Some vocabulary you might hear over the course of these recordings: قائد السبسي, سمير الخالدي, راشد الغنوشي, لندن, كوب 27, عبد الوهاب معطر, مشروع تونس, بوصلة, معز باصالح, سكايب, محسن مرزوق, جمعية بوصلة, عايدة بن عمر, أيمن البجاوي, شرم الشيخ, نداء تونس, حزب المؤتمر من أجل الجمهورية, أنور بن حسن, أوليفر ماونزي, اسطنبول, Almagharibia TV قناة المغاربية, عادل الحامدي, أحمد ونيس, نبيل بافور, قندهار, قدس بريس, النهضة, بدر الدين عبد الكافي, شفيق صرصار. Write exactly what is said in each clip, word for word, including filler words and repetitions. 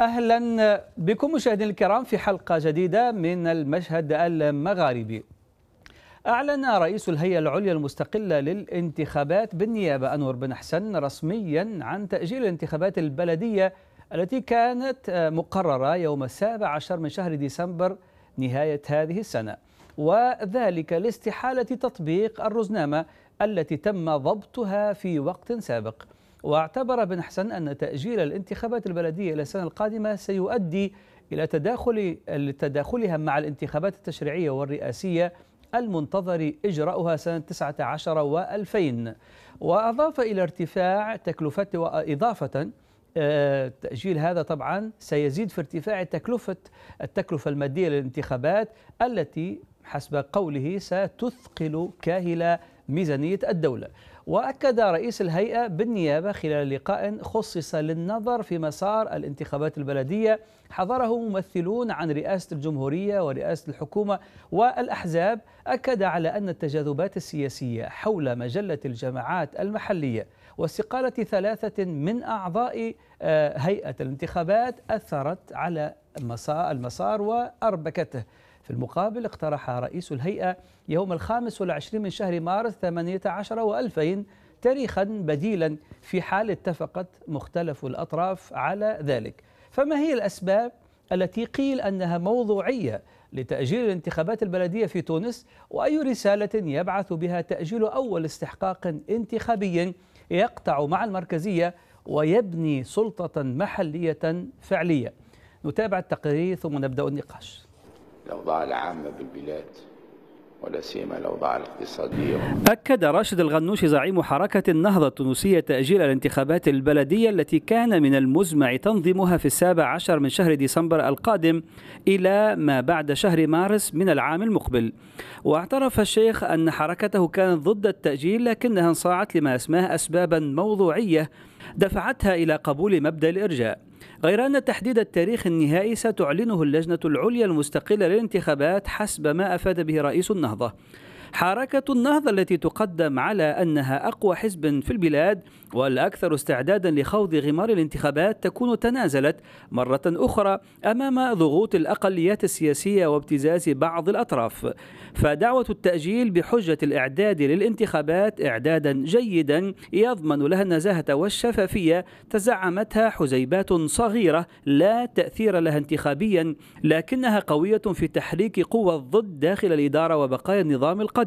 أهلا بكم مشاهدينا الكرام في حلقة جديدة من المشهد المغاربي. أعلن رئيس الهيئة العليا المستقلة للانتخابات بالنيابة أنور بن حسن رسميا عن تأجيل الانتخابات البلدية التي كانت مقررة يوم السابع عشر من شهر ديسمبر نهاية هذه السنة، وذلك لاستحالة تطبيق الرزنامة التي تم ضبطها في وقت سابق. واعتبر بن حسن أن تأجيل الانتخابات البلدية إلى السنة القادمة سيؤدي إلى تداخل تداخلها مع الانتخابات التشريعية والرئاسية المنتظر إجراؤها سنة تسعة عشر وألفين. وأضاف إلى ارتفاع تكلفة، وإضافة تأجيل هذا طبعا سيزيد في ارتفاع تكلفة التكلفة المادية للانتخابات التي حسب قوله ستثقل كاهل ميزانية الدولة. وأكد رئيس الهيئة بالنيابة خلال لقاء خصص للنظر في مسار الانتخابات البلدية حضره ممثلون عن رئاسة الجمهورية ورئاسة الحكومة والأحزاب، أكد على أن التجاذبات السياسية حول مجلة الجماعات المحلية واستقالة ثلاثة من أعضاء هيئة الانتخابات أثرت على المسار وأربكته. في المقابل اقترح رئيس الهيئة يوم الخامس والعشرين من شهر مارس ثمانية عشر وألفين تاريخا بديلا في حال اتفقت مختلف الأطراف على ذلك. فما هي الأسباب التي قيل أنها موضوعية لتأجيل الانتخابات البلدية في تونس؟ وأي رسالة يبعث بها تأجيل أول استحقاق انتخابي يقطع مع المركزية ويبني سلطة محلية فعلية؟ نتابع التقرير ثم نبدأ النقاش. الأوضاع العامة بالبلاد ولا سيما الأوضاع الاقتصادية. أكد راشد الغنوشي زعيم حركة النهضة التونسية تأجيل الانتخابات البلدية التي كان من المزمع تنظيمها في السابع عشر من شهر ديسمبر القادم إلى ما بعد شهر مارس من العام المقبل. واعترف الشيخ أن حركته كانت ضد التأجيل لكنها انصاعت لما أسماه أسبابا موضوعية دفعتها إلى قبول مبدأ الإرجاء، غير أن تحديد التاريخ النهائي ستعلنه اللجنة العليا المستقلة للانتخابات حسب ما أفاد به رئيس النهضة. حركة النهضة التي تقدم على أنها أقوى حزب في البلاد والأكثر استعدادا لخوض غمار الانتخابات تكون تنازلت مرة أخرى أمام ضغوط الأقليات السياسية وابتزاز بعض الأطراف، فدعوة التأجيل بحجة الإعداد للانتخابات إعدادا جيدا يضمن لها النزاهة والشفافية تزعمتها حزيبات صغيرة لا تأثير لها انتخابيا، لكنها قوية في تحريك قوى الضد داخل الإدارة وبقايا النظام القديم.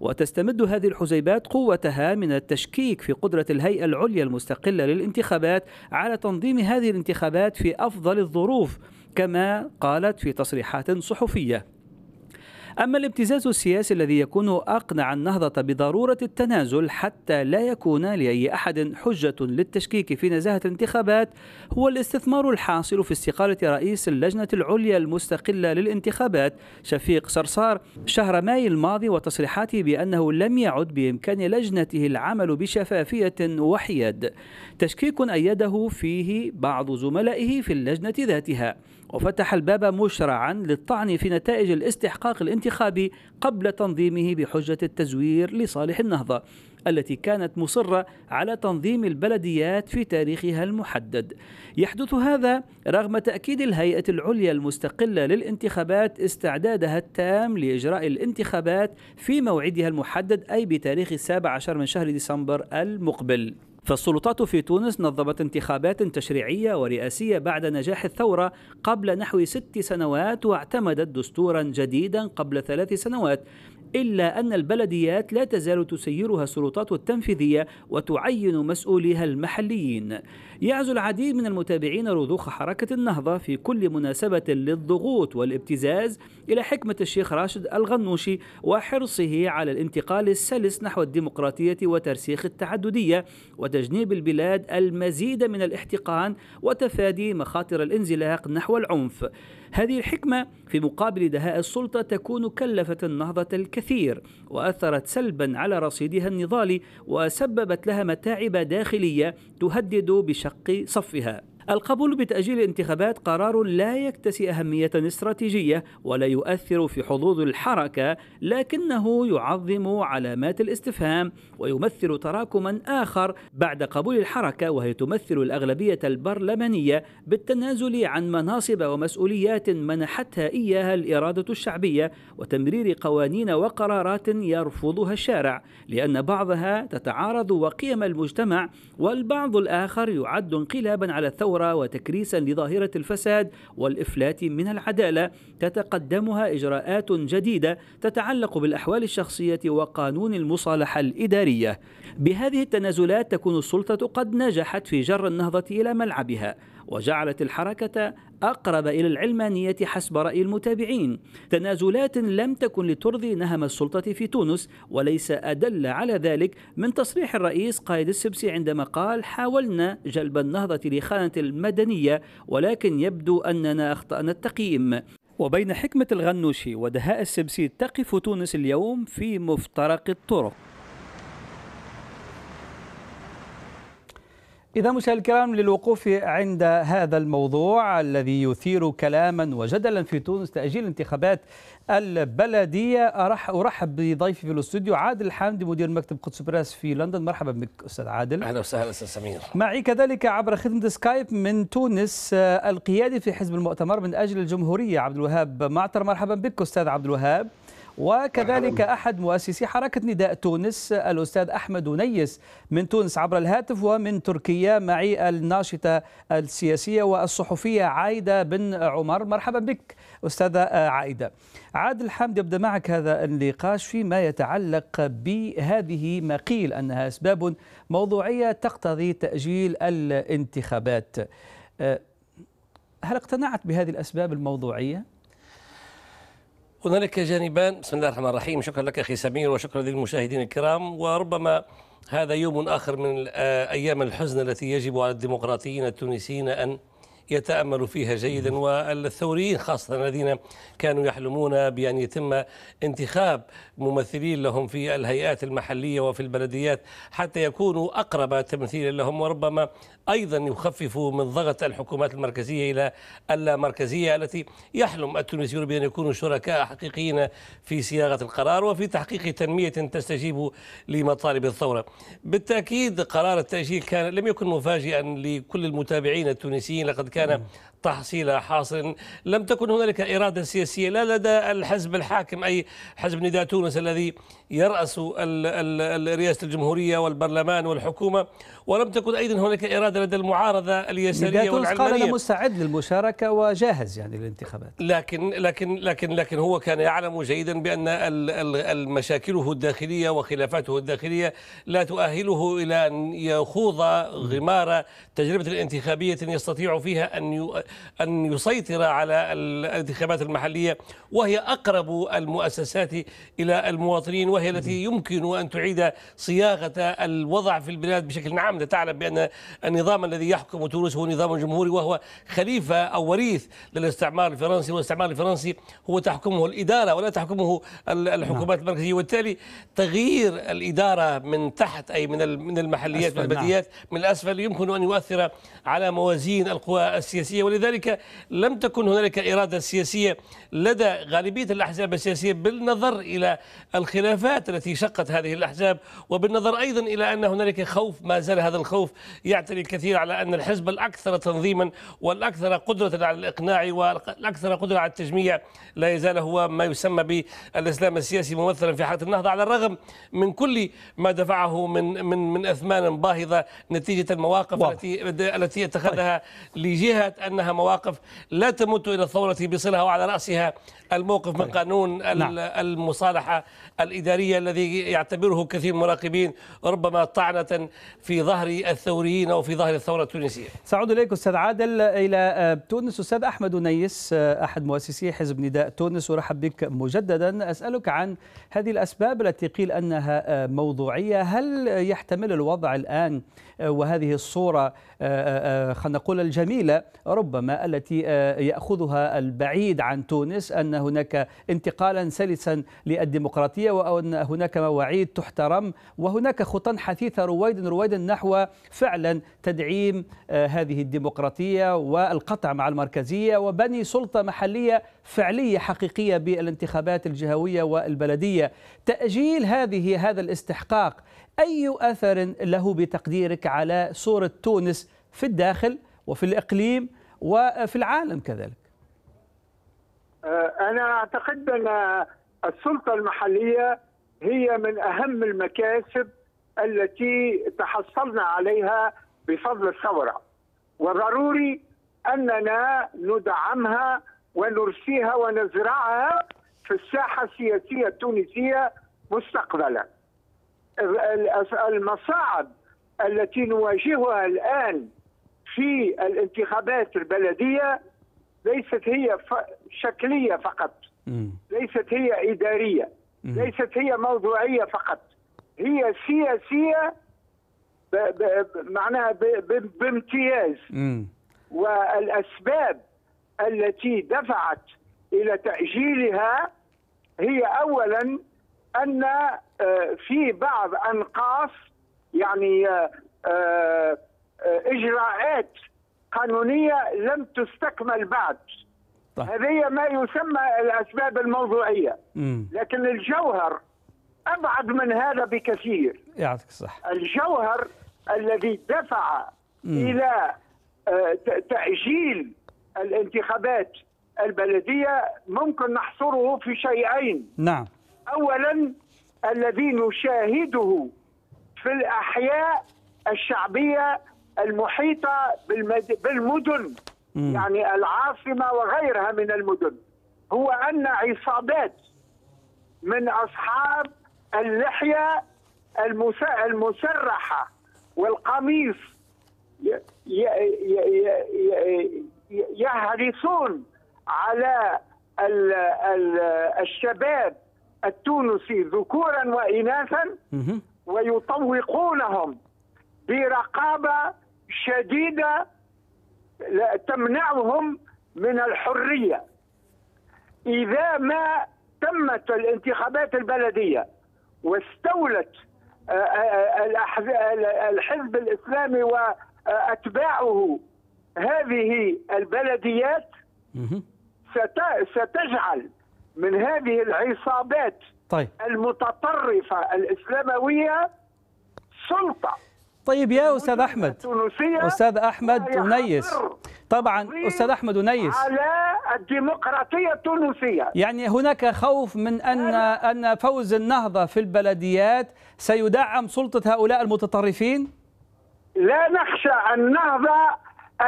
وتستمد هذه الحزيبات قوتها من التشكيك في قدرة الهيئة العليا المستقلة للانتخابات على تنظيم هذه الانتخابات في أفضل الظروف كما قالت في تصريحات صحفية. أما الابتزاز السياسي الذي يكون أقنع النهضة بضرورة التنازل حتى لا يكون لأي أحد حجة للتشكيك في نزاهة الانتخابات هو الاستثمار الحاصل في استقالة رئيس اللجنة العليا المستقلة للانتخابات شفيق صرصار شهر ماي الماضي وتصريحاته بأنه لم يعد بإمكان لجنته العمل بشفافية وحياد، تشكيك أيده فيه بعض زملائه في اللجنة ذاتها، وفتح الباب مشرعا للطعن في نتائج الاستحقاق الانتخابي قبل تنظيمه بحجة التزوير لصالح النهضة التي كانت مصرة على تنظيم البلديات في تاريخها المحدد. يحدث هذا رغم تأكيد الهيئة العليا المستقلة للانتخابات استعدادها التام لإجراء الانتخابات في موعدها المحدد أي بتاريخ السابع عشر من شهر ديسمبر المقبل. فالسلطات في تونس نظمت انتخابات تشريعية ورئاسية بعد نجاح الثورة قبل نحو ست سنوات واعتمدت دستورا جديدا قبل ثلاث سنوات، إلا أن البلديات لا تزال تسيرها السلطات التنفيذية وتعين مسؤوليها المحليين. يعزو العديد من المتابعين رضوخ حركة النهضة في كل مناسبة للضغوط والابتزاز إلى حكمة الشيخ راشد الغنوشي وحرصه على الانتقال السلس نحو الديمقراطية وترسيخ التعددية وتجنيب البلاد المزيد من الاحتقان وتفادي مخاطر الانزلاق نحو العنف. هذه الحكمة في مقابل دهاء السلطة تكون كلفت النهضة الكثير وأثرت سلبا على رصيدها النضالي وسببت لها متاعب داخلية تهدد بشق صفها. القبول بتأجيل الانتخابات قرار لا يكتسي أهمية استراتيجية ولا يؤثر في حظوظ الحركة، لكنه يعظم علامات الاستفهام ويمثل تراكما آخر بعد قبول الحركة، وهي تمثل الأغلبية البرلمانية بالتنازل عن مناصب ومسؤوليات منحتها إياها الإرادة الشعبية وتمرير قوانين وقرارات يرفضها الشارع، لأن بعضها تتعارض وقيم المجتمع والبعض الآخر يعد انقلابا على الثورة وتكريسا لظاهرة الفساد والإفلات من العدالة، تتقدمها إجراءات جديدة تتعلق بالأحوال الشخصية وقانون المصالحة الإدارية. بهذه التنازلات تكون السلطة قد نجحت في جر النهضة إلى ملعبها، وجعلت الحركة أقرب إلى العلمانية حسب رأي المتابعين. تنازلات لم تكن لترضي نهم السلطة في تونس، وليس أدل على ذلك من تصريح الرئيس قائد السبسي عندما قال: حاولنا جلب النهضة لخانة المدنية ولكن يبدو أننا أخطأنا التقييم. وبين حكمة الغنوشي ودهاء السبسي تقف تونس اليوم في مفترق الطرق. إذا مشاهدينا الكرام، للوقوف عند هذا الموضوع الذي يثير كلاما وجدلا في تونس، تأجيل انتخابات البلدية، أرحب بضيفي في الاستوديو عادل الحامدي، مدير مكتب قدس بريس في لندن. مرحبا بك أستاذ عادل. أهلا وسهلا أستاذ سمير. معي كذلك عبر خدمة سكايب من تونس القيادي في حزب المؤتمر من أجل الجمهورية عبد الوهاب معطر. مرحبا بك أستاذ عبد الوهاب. وكذلك أحد مؤسسي حركة نداء تونس الأستاذ أحمد ونيس من تونس عبر الهاتف. ومن تركيا معي الناشطة السياسية والصحفية عايدة بن عمر. مرحبا بك أستاذة عايدة. عادل الحامدي، أبدأ معك هذا النقاش فيما يتعلق بهذه ما قيل أنها أسباب موضوعية تقتضي تأجيل الانتخابات. هل اقتنعت بهذه الأسباب الموضوعية؟ هنالك جانبان. بسم الله الرحمن الرحيم. شكرا لك أخي سمير وشكرا للمشاهدين الكرام. وربما هذا يوم آخر من أيام الحزن التي يجب على الديمقراطيين التونسيين أن يتأملوا فيها جيدا، والثوريين خاصة الذين كانوا يحلمون بأن يتم انتخاب ممثلين لهم في الهيئات المحلية وفي البلديات حتى يكونوا أقرب تمثيل لهم، وربما أيضا يخففوا من ضغط الحكومات المركزية إلى اللامركزية التي يحلم التونسيون بأن يكونوا شركاء حقيقيين في صياغة القرار وفي تحقيق تنمية تستجيب لمطالب الثورة. بالتأكيد قرار التأجيل كان لم يكن مفاجئا لكل المتابعين التونسيين، لقد كان تحصيل حاصل. لم تكن هنالك إرادة سياسية لا لدى الحزب الحاكم أي حزب نداء تونس الذي يرأس رئاسة الجمهورية والبرلمان والحكومة، ولم تكن أيضا هنالك إرادة لدى المعارضة اليسارية والعلمانية. قال مستعد للمشاركة وجاهز يعني للانتخابات، لكن لكن لكن لكن هو كان يعلم جيدا بأن مشاكله الداخلية وخلافاته الداخلية لا تؤهله إلى أن يخوض غمار تجربة الانتخابية يستطيع فيها أن أن يسيطر على الانتخابات المحلية، وهي أقرب المؤسسات إلى المواطنين، وهي التي يمكن أن تعيد صياغة الوضع في البلاد بشكل عام. تعلم بأن النظام الذي يحكم تونس هو نظام جمهوري، وهو خليفة أو وريث للاستعمار الفرنسي، والاستعمار الفرنسي هو تحكمه الإدارة ولا تحكمه الحكومات المركزية، وبالتالي تغيير الإدارة من تحت أي من المحليات والبلديات من الأسفل يمكن أن يؤثر على موازين القوى السياسية. ولذلك لم تكن هنالك إرادة سياسية لدى غالبية الأحزاب السياسية، بالنظر إلى الخلافات التي شقت هذه الأحزاب، وبالنظر أيضا إلى أن هنالك خوف، ما زال هذا الخوف يعتري الكثير على أن الحزب الأكثر تنظيما والأكثر قدرة على الإقناع والأكثر قدرة على التجميع لا يزال هو ما يسمى بالإسلام السياسي ممثلا في حركة النهضة، على الرغم من كل ما دفعه من من من أثمان باهظة نتيجة المواقف واو. التي التي اتخذها لجهة أنها مواقف لا تمت إلى الثورة بصلة، وعلى رأسها الموقف من قانون نعم. المصالحة الإدارية الذي يعتبره كثير من المراقبين ربما طعنة في ظهر الثوريين أو في ظهر الثورة التونسية. سأعود إليك أستاذ عادل إلى تونس. أستاذ أحمد ونيس أحد مؤسسي حزب نداء تونس، ورحب بك مجددا. أسألك عن هذه الأسباب التي قيل أنها موضوعية. هل يحتمل الوضع الآن وهذه الصورة خلينا نقول الجميلة الوسيلة ربما التي يأخذها البعيد عن تونس، أن هناك انتقالا سلسا للديمقراطية وأن هناك مواعيد تحترم وهناك خطا حثيثة رويدا رويدا نحو فعلا تدعيم هذه الديمقراطية والقطع مع المركزية وبني سلطة محلية فعلية حقيقية بالانتخابات الجهوية والبلدية. تأجيل هذه هذا الاستحقاق أي أثر له بتقديرك على صورة تونس في الداخل وفي الإقليم وفي العالم كذلك؟ أنا أعتقد أن السلطة المحلية هي من أهم المكاسب التي تحصلنا عليها بفضل الثورة، وضروري أننا ندعمها ونرسيها ونزرعها في الساحة السياسية التونسية مستقبلا. المصاعب التي نواجهها الآن في الانتخابات البلدية ليست هي شكلية فقط، ليست هي إدارية، ليست هي موضوعية فقط، هي سياسية معناها بامتياز. والأسباب التي دفعت إلى تأجيلها هي أولا أن في بعض أنقاص، يعني إجراءات قانونية لم تستكمل بعد. طيب. هذه ما يسمى الأسباب الموضوعية. مم. لكن الجوهر أبعد من هذا بكثير. يعطيك الصحة. الجوهر الذي دفع مم. إلى تأجيل الانتخابات البلدية ممكن نحصره في شيئين. نعم. أولا الذي نشاهده في الأحياء الشعبية المحيطة بالمدن، م. يعني العاصمة وغيرها من المدن، هو أن عصابات من أصحاب اللحية المسرحة والقميص يحرصون على الشباب التونسي ذكورا وإناثا ويطوقونهم برقابة شديدة تمنعهم من الحرية. إذا ما تمت الانتخابات البلدية واستولت الحزب الإسلامي وأتباعه هذه البلديات ستجعل من هذه العصابات طيب. المتطرفة الإسلاموية سلطة. طيب يا أستاذ أحمد، أستاذ أحمد ونيس، طبعا أستاذ أحمد ونيس، على الديمقراطية التونسية، يعني هناك خوف من أن أن فوز النهضة في البلديات سيدعم سلطة هؤلاء المتطرفين؟ لا نخشى النهضة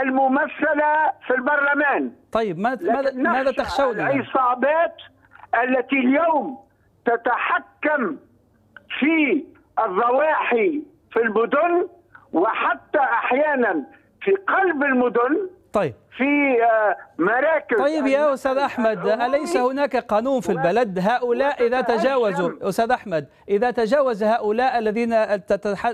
الممثلة في البرلمان. طيب ماذا ماذا تخشون؟ العصابات التي اليوم تتحكم في الضواحي في المدن وحتى أحيانا في قلب المدن. طيب. في مراكز. طيب يا أستاذ أحمد، أليس هناك قانون في البلد؟ هؤلاء إذا تجاوزوا، أستاذ أحمد، إذا تجاوز هؤلاء الذين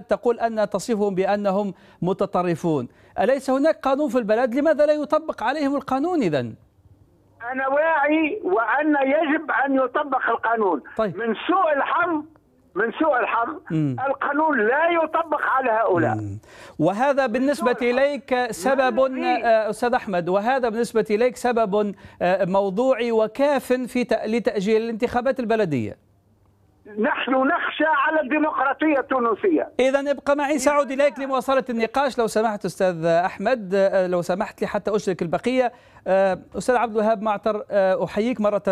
تقول أن تصفهم بأنهم متطرفون، أليس هناك قانون في البلد؟ لماذا لا يطبق عليهم القانون إذن؟ أنا واعي وأن يجب أن يطبق القانون. طيب. من سوء الحظ من سوء الحظ القانون لا يطبق على هؤلاء. مم. وهذا بالنسبة إليك سبب أستاذ أحمد، وهذا بالنسبة إليك سبب موضوعي وكاف في لتأجيل الانتخابات البلدية. نحن نخشى على الديمقراطية التونسية. إذا ابقى معي، سأعود إليك لمواصلة النقاش لو سمحت أستاذ أحمد، لو سمحت لي حتى أشرك البقية. أستاذ عبد الوهاب معطر، أحييك مرة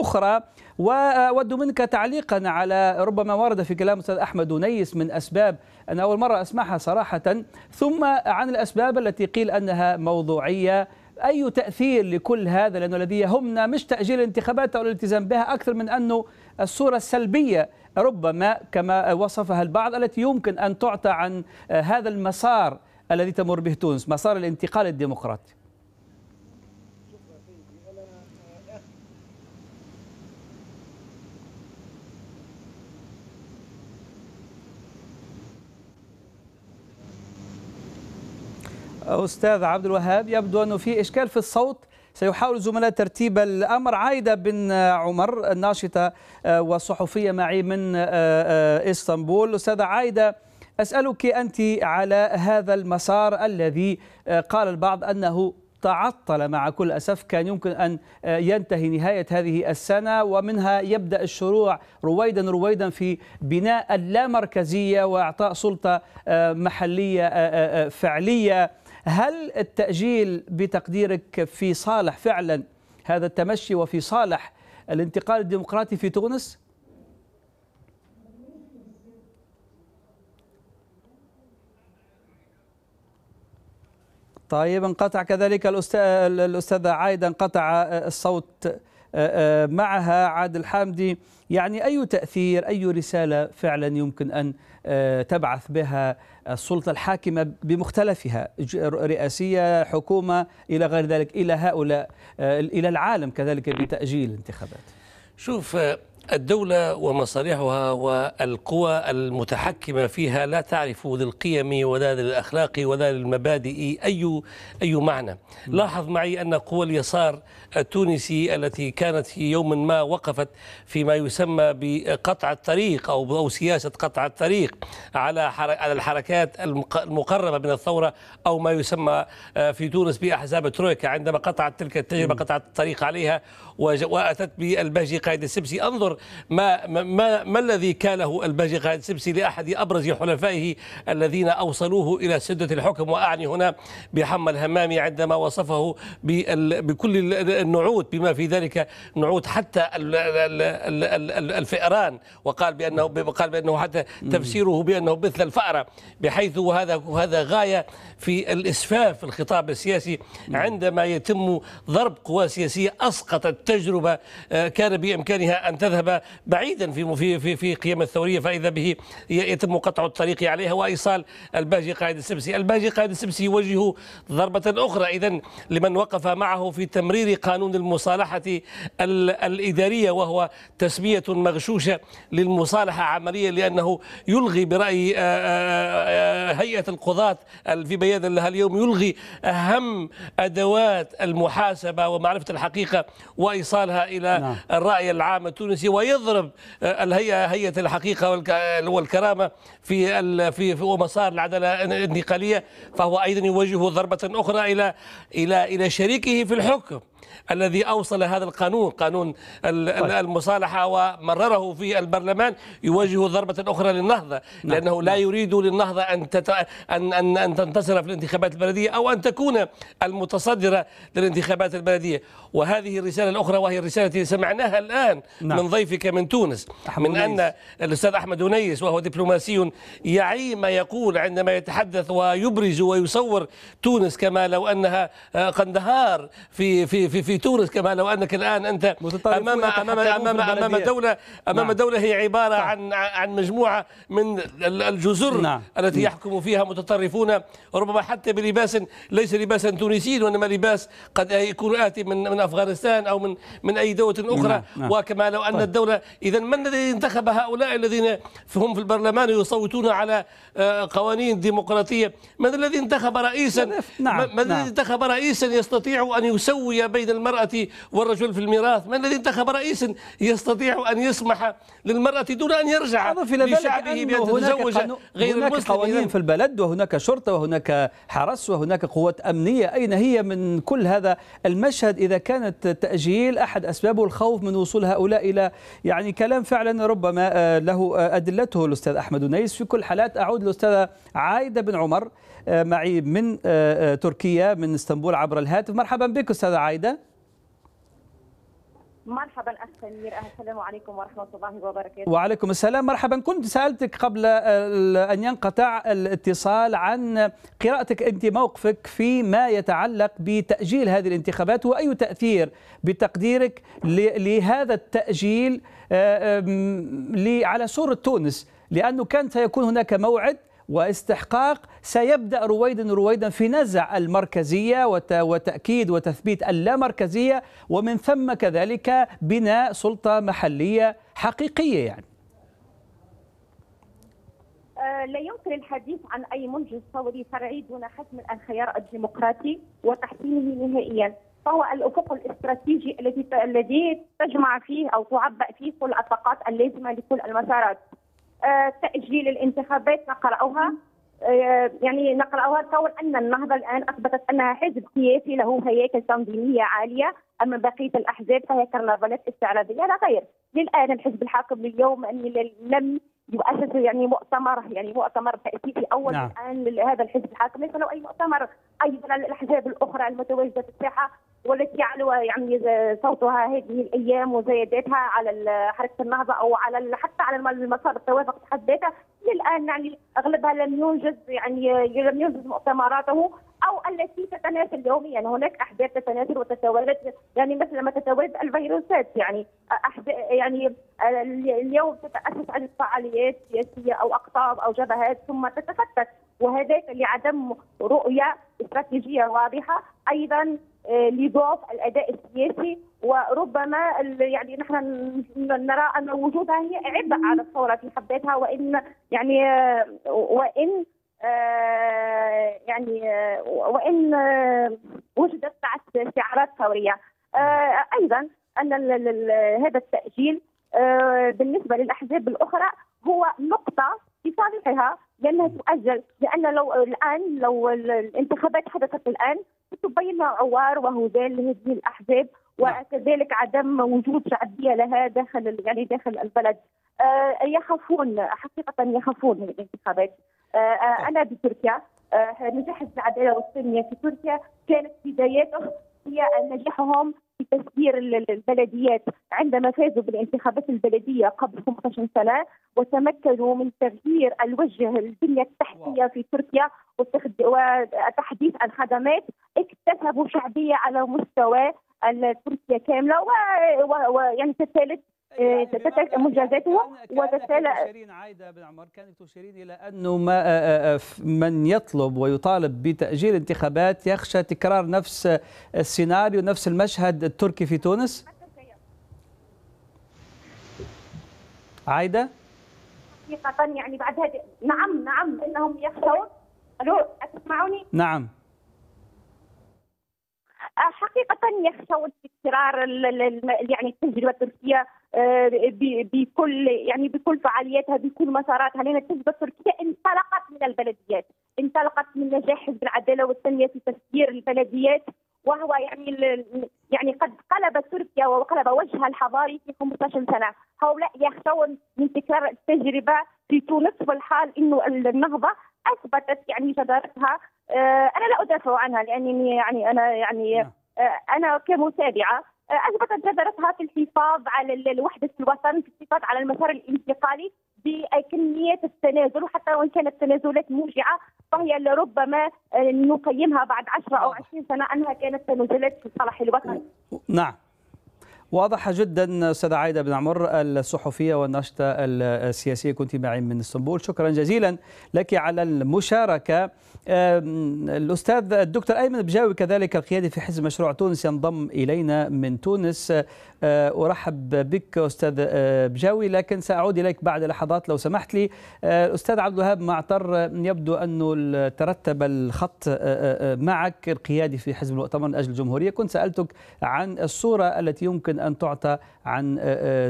أخرى، وأود منك تعليقا على ربما ورد في كلام أستاذ أحمد ونيس من أسباب أنا أول مرة أسمعها صراحة، ثم عن الأسباب التي قيل أنها موضوعية. أي تأثير لكل هذا؟ لأنه الذي يهمنا مش تأجيل الانتخابات أو الالتزام بها أكثر من أنه الصورة السلبية ربما كما وصفها البعض التي يمكن أن تعطى عن هذا المسار الذي تمر به تونس، مسار الانتقال الديمقراطي. أستاذ عبد الوهاب، يبدو أنه في إشكال في الصوت، سيحاول زملاء ترتيب الأمر. عايدة بن عمر الناشطة وصحفية معي من إسطنبول. أستاذة عايدة، أسألك أنت على هذا المسار الذي قال البعض أنه تعطل مع كل أسف، كان يمكن أن ينتهي نهاية هذه السنة ومنها يبدأ الشروع رويدا رويدا في بناء اللامركزية وإعطاء سلطة محلية فعلية. هل التأجيل بتقديرك في صالح فعلا هذا التمشي وفي صالح الانتقال الديمقراطي في تونس؟ طيب، انقطع كذلك الأستاذة عايدة، انقطع الصوت معها. عادل الحامدي، يعني أي تأثير، أي رسالة فعلا يمكن أن تبعث بها السلطة الحاكمة بمختلفها، رئاسية، حكومة، إلى غير ذلك، إلى هؤلاء، إلى العالم كذلك بتأجيل الانتخابات؟ شوف، الدولة ومصالحها والقوى المتحكمة فيها لا تعرف للقيم ولا للأخلاق ولا للمبادئ أي أي معنى. لاحظ معي أن قوى اليسار التونسي التي كانت في يوم ما وقفت فيما يسمى بقطع الطريق أو أو سياسة قطع الطريق على على الحركات المقربة من الثورة أو ما يسمى في تونس بأحزاب ترويكا، عندما قطعت تلك التجربة قطعت الطريق عليها وأتت بالباجي قائد السبسي. انظر ما ما ما الذي كاله الباجي قائد السبسي لاحد ابرز حلفائه الذين اوصلوه الى سده الحكم، واعني هنا بحمى الهمامي عندما وصفه بكل النعوت بما في ذلك نعوت حتى الفئران، وقال بانه قال بانه حتى تفسيره بانه مثل الفأرة، بحيث وهذا وهذا غايه في الاسفاف في الخطاب السياسي عندما يتم ضرب قوى سياسيه اسقطت تجربه كان بامكانها ان تذهب بعيدا في في في قيم الثوريه، فاذا به يتم قطع الطريق عليها وايصال الباجي قائد السبسي. الباجي قائد السبسي يوجه ضربه اخرى اذا لمن وقف معه في تمرير قانون المصالحه الاداريه، وهو تسميه مغشوشه للمصالحه عمليه، لانه يلغي براي هيئه القضاه في بيان لها اليوم يلغي اهم ادوات المحاسبه ومعرفه الحقيقه وايصالها الى الراي العام التونسي، ويضرب الهيئه هيئه الحقيقه والكرامه في في مسار العداله الانتقاليه. فهو ايضا يوجه ضربه اخرى الى الى الى شريكه في الحكم الذي أوصل هذا القانون، قانون المصالحة، ومرره في البرلمان. يواجه ضربة أخرى للنهضة، لأنه لا يريد للنهضة أن تت... أن أن أن تنتصر في الانتخابات البلدية أو أن تكون المتصدرة للانتخابات البلدية. وهذه الرسالة الأخرى، وهي الرسالة التي سمعناها الآن من ضيفك من تونس، من أن الأستاذ أحمد ونيس، وهو دبلوماسي يعي ما يقول عندما يتحدث ويبرز ويصور تونس كما لو أنها قندهار في في في في تونس، كما لو انك الان انت امام امام امام امام دوله امام نعم. دوله هي عباره طيب. عن عن مجموعه من الجزر نعم. التي يحكم فيها متطرفون، ربما حتى بلباس ليس لباسا تونسيا، وانما لباس قد يكون اتي من من افغانستان او من من اي دوله اخرى نعم. نعم. وكما لو ان طيب. الدوله، اذا من الذي انتخب هؤلاء الذين هم في البرلمان يصوتون على قوانين ديمقراطيه؟ من الذي انتخب رئيسا نعم. من الذي نعم. انتخب رئيسا يستطيع ان يسوي بين المرأة والرجل في الميراث؟ من الذي انتخب رئيسا يستطيع أن يسمح للمرأة دون أن يرجع لشعبه بأن تتزوج غير المسلم؟ هناك قوانين في البلد، وهناك شرطة، وهناك حرس، وهناك قوات أمنية. أين هي من كل هذا المشهد إذا كانت التأجيل أحد أسبابه الخوف من وصول هؤلاء إلى يعني كلام فعلا ربما له أدلته الأستاذ أحمد ونيس؟ في كل حالات أعود للأستاذة عايدة بن عمر معي من تركيا، من اسطنبول عبر الهاتف. مرحبا بك أستاذة عايدة. مرحبا أخ سمير، السلام عليكم ورحمة الله وبركاته. وعليكم السلام، مرحبا. كنت سألتك قبل أن ينقطع الاتصال عن قراءتك أنت، موقفك فيما يتعلق بتأجيل هذه الانتخابات، وأي تأثير بتقديرك لهذا التأجيل على صورة تونس، لأنه كان سيكون هناك موعد واستحقاق سيبدأ رويدا رويدا في نزع المركزية وتأكيد وتثبيت اللامركزية، ومن ثم كذلك بناء سلطة محلية حقيقية. يعني لا يمكن الحديث عن أي منجز ثوري فرعي دون حسم الخيار الديمقراطي وتحسينه نهائيا، فهو الأفق الاستراتيجي الذي الذي تجمع فيه أو تعبأ فيه كل الطاقات اللازمة لكل المسارات. تأجيل الانتخابات نقرأها، يعني نقرأها كون أن النهضة الآن أثبتت أنها حزب سياسي له هياكل تنظيمية عالية، أما بقية الأحزاب فهي كرنفالات استعراضية لا غير. للآن الحزب الحاكم اليوم لم يؤسس يعني مؤتمر يعني مؤتمر تأسيسي أول نعم. الآن لهذا الحزب الحاكم ليس له أي مؤتمر. أيضا الأحزاب الأخرى المتواجدة في الساحة والتي على يعني صوتها هذه الأيام وزياداتها على حركة النهضة أو على حتى على المسار التوافق في حد ذاته للآن يعني أغلبها لم ينجز يعني لم ينجز مؤتمراته أو التي تتناسل يوميا. يعني هناك أحداث تتناسل وتتوالد، يعني مثل ما تتوالد الفيروسات، يعني أحداث يعني اليوم تتأسس على فعاليات سياسية أو أقطاب أو جبهات ثم تتفتت، وهذا لعدم رؤية استراتيجية واضحة، أيضا لضعف الأداء السياسي، وربما يعني نحن نرى أن وجودها هي عبء على الثورة في حد ذاتها، وإن يعني وإن آه يعني آه وإن آه وجدت استعارات ثورية. آه أيضا أن هذا التأجيل آه بالنسبة للأحزاب الأخرى هو نقطة في صالحها لأنها تؤجل، لأن لو الآن لو الانتخابات حدثت الآن ستبين عوار وهزال لهذه الأحزاب، وكذلك عدم وجود شعبية لها داخل يعني داخل البلد. آه يخافون حقيقة، يخافون من الانتخابات. أنا بتركيا نجاح حزب العدالة والتنمية في تركيا كانت بداياته هي نجاحهم في تسيير البلديات عندما فازوا بالانتخابات البلدية قبل خمسة عشر سنة، وتمكنوا من تغيير الوجه البنية التحتية في تركيا وتحديث الخدمات، اكتسبوا شعبية على مستوى تركيا كاملة ويعني تتالت تتلك منجزاته. وتتلك تشيرين عايدة بن عمر كانت تشيرين إلى أنه ما من يطلب ويطالب بتأجيل انتخابات يخشى تكرار نفس السيناريو، نفس المشهد التركي في تونس. عايدة حقيقة يعني بعد هذا نعم نعم إنهم يخشون. ألو أسمعوني؟ نعم حقيقة يخشون تكرار يعني التجربة التركية بكل يعني بكل فعالياتها بكل مساراتها، لأن التجربة التركية انطلقت من البلديات، انطلقت من نجاح حزب العدالة والتنمية في تسيير البلديات، وهو يعني يعني قد قلب تركيا وقلب وجهها الحضاري في خمسة عشر سنة. هؤلاء يخشون من تكرار التجربة في تونس، والحال انه النهضة اثبتت يعني جدارتها. انا لا ادافع عنها لانني يعني انا يعني انا كمتابعه اثبتت جدارتها في الحفاظ على وحده الوطن، في الحفاظ على المسار الانتقالي بكميه التنازل، وحتى وان كانت التنازلات موجعه فهي لربما نقيمها بعد عشرة او عشرين سنة انها كانت تنازلات في صالح الوطن. نعم واضحة جدا. أستاذة عايدة بن عمر الصحفية والناشطة السياسية كنت معي من اسطنبول، شكرا جزيلا لك على المشاركة. الأستاذ الدكتور أيمن البجاوي كذلك القيادي في حزب مشروع تونس ينضم إلينا من تونس. أرحب بك أستاذ بجاوي، لكن سأعود إليك بعد لحظات لو سمحت لي. الأستاذ عبد الوهاب معطر، يبدو أنه ترتب الخط معك القيادي في حزب المؤتمر من أجل الجمهورية. كنت سألتك عن الصورة التي يمكن أن تعطى عن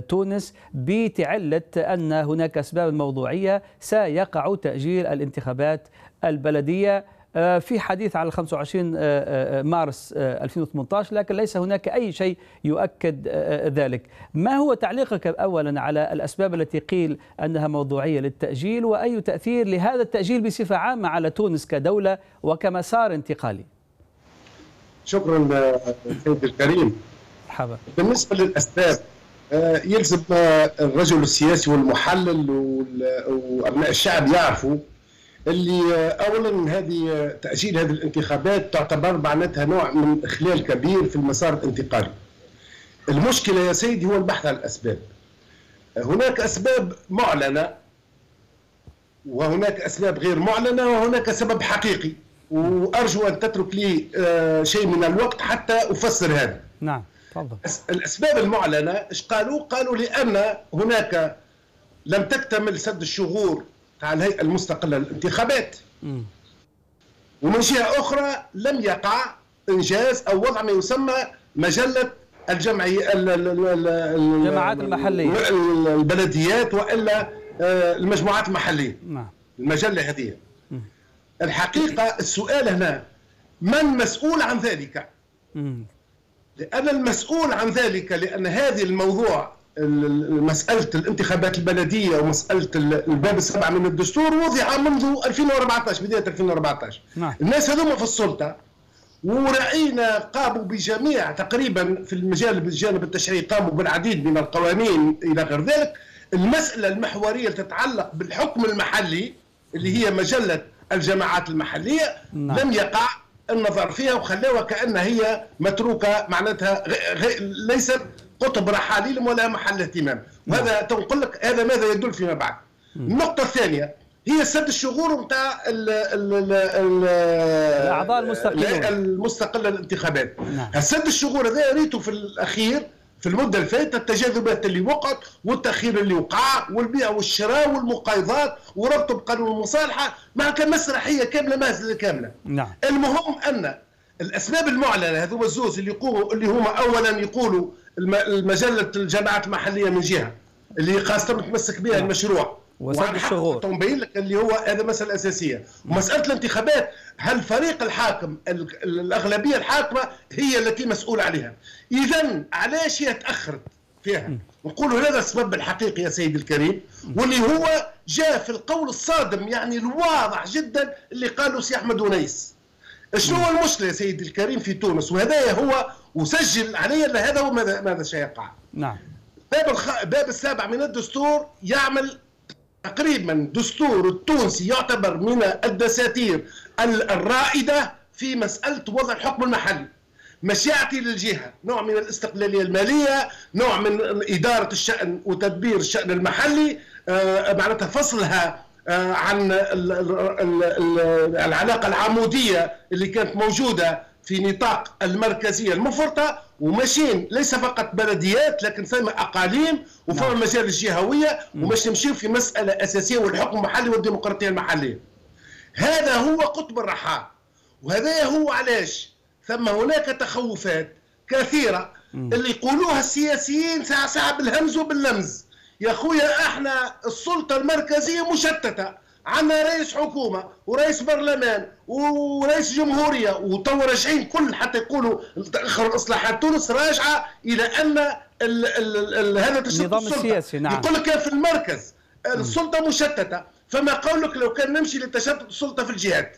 تونس بتعلة أن هناك أسباب موضوعية سيقع تأجيل الانتخابات البلدية في حديث على خمسة وعشرين مارس ألفين وثمانية عشر، لكن ليس هناك أي شيء يؤكد ذلك. ما هو تعليقك أولا على الأسباب التي قيل أنها موضوعية للتأجيل، وأي تأثير لهذا التأجيل بصفة عامة على تونس كدولة وكمسار انتقالي؟ شكرا سيد الكريم. بالنسبة للأسباب يلزم الرجل السياسي والمحلل وأبناء الشعب يعرفوا اللي أولا هذه تأجيل هذه الانتخابات تعتبر معناتها نوع من إخلال كبير في المسار الانتقالي. المشكلة يا سيدي هو البحث عن الأسباب. هناك أسباب معلنة وهناك أسباب غير معلنة وهناك سبب حقيقي، وأرجو أن تترك لي شيء من الوقت حتى أفسر هذا. نعم طبعا. الأسباب المعلنة إيش قالوا؟ قالوا لأن هناك لم تكتمل سد الشغور على الهيئة المستقلة للانتخابات. م. ومن جهة أخرى لم يقع إنجاز أو وضع ما يسمى مجلة الجمعية الجماعات المحلية البلديات وإلا المجموعات المحلية. نعم. المجلة هذه. الحقيقة السؤال هنا من مسؤول عن ذلك؟ م. لأن المسؤول عن ذلك لأن هذه الموضوع مسألة الانتخابات البلدية ومسألة الباب السبعة من الدستور وضع منذ ألفين وأربعة عشر، بداية ألفين وأربعة عشر. نعم. الناس هذوما في السلطة ورأينا قاموا بجميع تقريبا في المجال بالجانب التشريعي قاموا بالعديد من القوانين إلى غير ذلك. المسألة المحورية تتعلق بالحكم المحلي اللي هي مجلة الجماعات المحلية. نعم. لم يقع النظر فيها وخلاوها كأنها هي متروكة، معناتها ليست قطب رحاليل ولا محل اهتمام، وهذا تنقل لك هذا ماذا يدل فيما بعد. مم. النقطة الثانية هي سد الشغور نتاع الأعضاء المستقلين المستقلة للانتخابات. سد الشغور هذا ريته في الأخير في المدة الفائتة، التجاذبات اللي وقعت والتأخير اللي وقع والبيع والشراء والمقايضات وربطه بقانون المصالحة مع كمسرحية كاملة مهزلة كاملة. نعم. المهم أن الأسباب المعلنة هذو الزوز اللي يقولوا اللي هما أولا يقولوا المجلة الجماعات المحلية من جهة اللي خاصة متمسك بها. نعم. المشروع وسد الشغور تنبين لك اللي هو هذا مسألة أساسية. ومسألة الانتخابات هل فريق الحاكم الأغلبية الحاكمة هي التي مسؤولة عليها؟ إذا علاش هي تأخرت فيها؟ نقولوا هذا السبب الحقيقي يا سيدي الكريم، واللي هو جاء في القول الصادم يعني الواضح جدا اللي قالوا سي أحمد ونيس. شنو هو المشكلة يا سيدي الكريم في تونس؟ وهذا هو وسجل علي أن هذا هو ماذا ماذا سيقع. نعم. باب الخ... باب السابع من الدستور يعمل تقريبا دستور التونسي يعتبر من الدساتير الرائدة في مسألة وضع الحكم المحلي. مشيعتي للجهة نوع من الاستقلالية المالية، نوع من إدارة الشأن وتدبير الشأن المحلي، آه معناتها فصلها آه عن ال ال ال العلاقة العمودية اللي كانت موجودة في نطاق المركزية المفرطة. وماشيين ليس فقط بلديات لكن فما أقاليم وفما مجال الجهوية وماش نمشيو في مسألة أساسية والحكم المحلي والديمقراطية المحلية. هذا هو قطب الرحال، وهذا هو علاش ثم هناك تخوفات كثيرة اللي يقولوها السياسيين ساعة ساعة بالهمز وباللمز. يا خويا احنا السلطة المركزية مشتتة، عندنا رئيس حكومة ورئيس برلمان ورئيس جمهورية وتو راجعين كل حتى يقولوا تأخر إصلاحات تونس راجعة إلى أن ال ال ال هذا تشتت السلطة. السياسي. نعم. يقول لك في المركز السلطة مشتتة، فما قولك لو كان نمشي لتشتت السلطة في الجهات.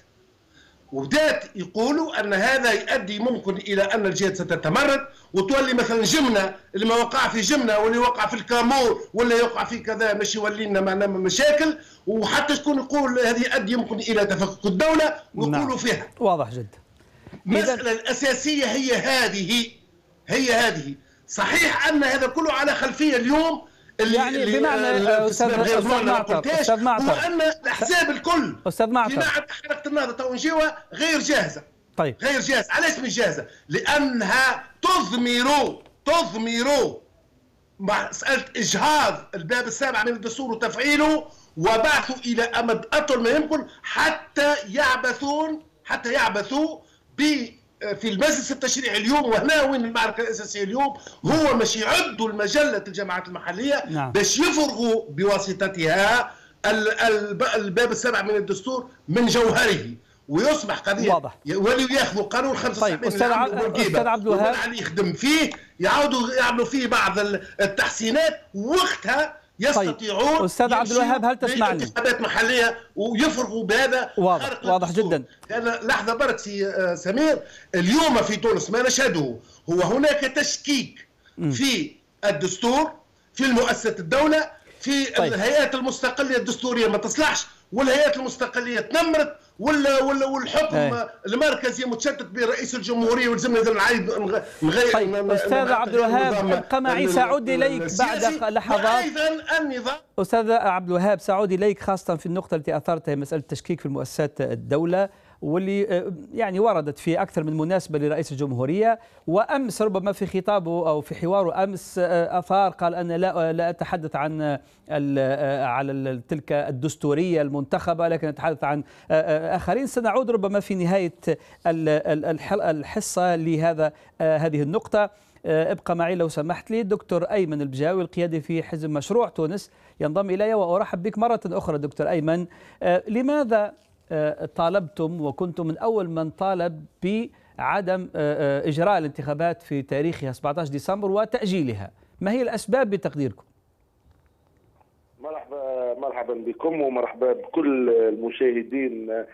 وبدات يقولوا ان هذا يؤدي ممكن الى ان الجهات ستتمرد وتولي مثلا جمله اللي ما وقع في جمله واللي وقع في الكامور ولا يوقع في كذا مش يولي لنا معنا مشاكل، وحتى شكون يقول هذه يؤدي ممكن الى تفكك الدوله ويقولوا فيها. واضح جدا. المساله الاساسيه هي هذه هي هذه صحيح ان هذا كله على خلفيه اليوم اللي يعني اللي بمعنى استاذ معطر استاذ معطر وان الاحزاب الكل استاذ معطر جماعه حركه النهضه تو نجيوها غير جاهزه. طيب غير جاهزه، علاش مش جاهزه؟ لانها تضمر تضمر مساله اجهاض الباب السابع من الدستور وتفعيله وبعثه الى امد اطول ما يمكن حتى يعبثون حتى يعبثوا ب في المجلس التشريعي اليوم. وهنا وين المعركه الاساسيه اليوم هو مش يعدوا المجله الجماعات المحليه. نعم. باش يفرغوا بواسطتها الباب السابع من الدستور من جوهره ويصبح قضيه واضح ولو ياخذوا قانون خمسة وسبعين. طيب استاذ عبد الوهاب اللي يخدم فيه يعاودوا يعملوا فيه بعض التحسينات وقتها يستطيعون. طيب. استاذ عبد الوهاب هل تسمعني؟ انتخابات محليه ويفرغوا بهذا. واضح واضح جدا. لحظه برك سي سمير، اليوم في تونس ما نشهده هو هناك تشكيك م. في الدستور في مؤسسه الدوله في طيب. الهيئات المستقليه الدستوريه ما تصلحش والهيئات المستقليه تنمرت ولا ولا والحكم هي. المركزي متشتت برئيس الجمهوريه ولازمنا نعيد نغير. طيب. استاذ عبد الوهاب قمعي سأعود اليك بعد لحظات. ايضا النظام استاذ عبد الوهاب سأعود اليك خاصه في النقطه التي اثرتها مساله التشكيك في مؤسسات الدوله واللي يعني وردت في أكثر من مناسبة لرئيس الجمهورية. وأمس ربما في خطابه أو في حواره أمس أثار، قال أنا لا, لا أتحدث عن على تلك الدستورية المنتخبة، لكن أتحدث عن آخرين. سنعود ربما في نهاية الحصة لهذا هذه النقطة. ابقى معي لو سمحت لي. دكتور أيمن البجاوي القيادي في حزب مشروع تونس ينضم إلي، وأرحب بك مرة أخرى دكتور أيمن. لماذا طالبتم وكنتم من أول من طالب بعدم إجراء الانتخابات في تاريخها سبعة عشر ديسمبر وتأجيلها؟ ما هي الأسباب بتقديركم؟ مرحبا مرحبا بكم ومرحبا بكل المشاهدين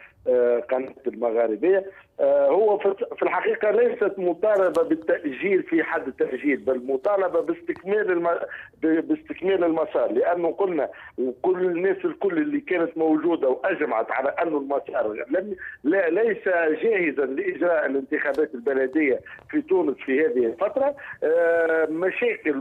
قناة المغاربية. هو في الحقيقة ليست مطالبة بالتأجيل في حد التأجيل، بل مطالبة باستكمال الم... باستكمال المسار، لأنه قلنا وكل الناس الكل اللي كانت موجودة وأجمعت على أن المسار لم... لا ليس جاهزا لإجراء الانتخابات البلدية في تونس في هذه الفترة. مشاكل،